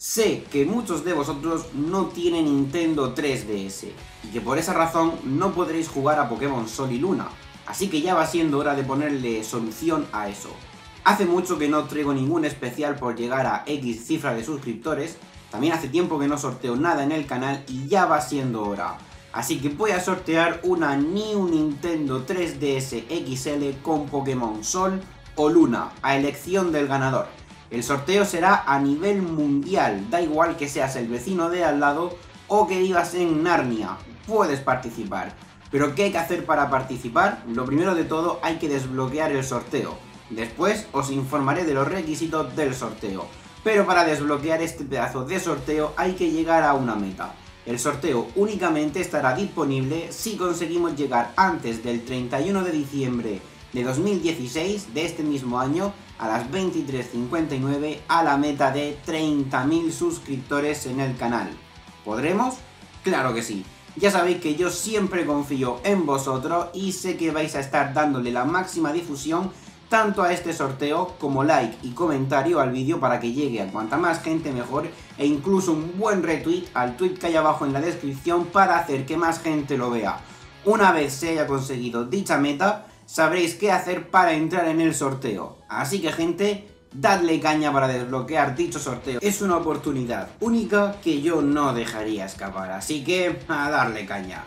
Sé que muchos de vosotros no tienen Nintendo 3DS y que por esa razón no podréis jugar a Pokémon Sol y Luna, así que ya va siendo hora de ponerle solución a eso. Hace mucho que no traigo ningún especial por llegar a X cifra de suscriptores, también hace tiempo que no sorteo nada en el canal y ya va siendo hora. Así que voy a sortear una New Nintendo 3DS XL con Pokémon Sol o Luna, a elección del ganador. El sorteo será a nivel mundial, da igual que seas el vecino de al lado o que vivas en Narnia, puedes participar. Pero ¿qué hay que hacer para participar? Lo primero de todo, hay que desbloquear el sorteo. Después os informaré de los requisitos del sorteo. Pero para desbloquear este pedazo de sorteo hay que llegar a una meta. El sorteo únicamente estará disponible si conseguimos llegar antes del 31 de diciembre de 2016 de este mismo año a las 23:59 a la meta de 30.000 suscriptores en el canal. ¿Podremos? Claro que sí. Ya sabéis que yo siempre confío en vosotros y sé que vais a estar dándole la máxima difusión tanto a este sorteo como like y comentario al vídeo para que llegue a cuanta más gente mejor, e incluso un buen retweet al tweet que hay abajo en la descripción para hacer que más gente lo vea. Una vez se haya conseguido dicha meta, sabréis qué hacer para entrar en el sorteo. Así que, gente, dadle caña para desbloquear dicho sorteo. Es una oportunidad única que yo no dejaría escapar, así que a darle caña.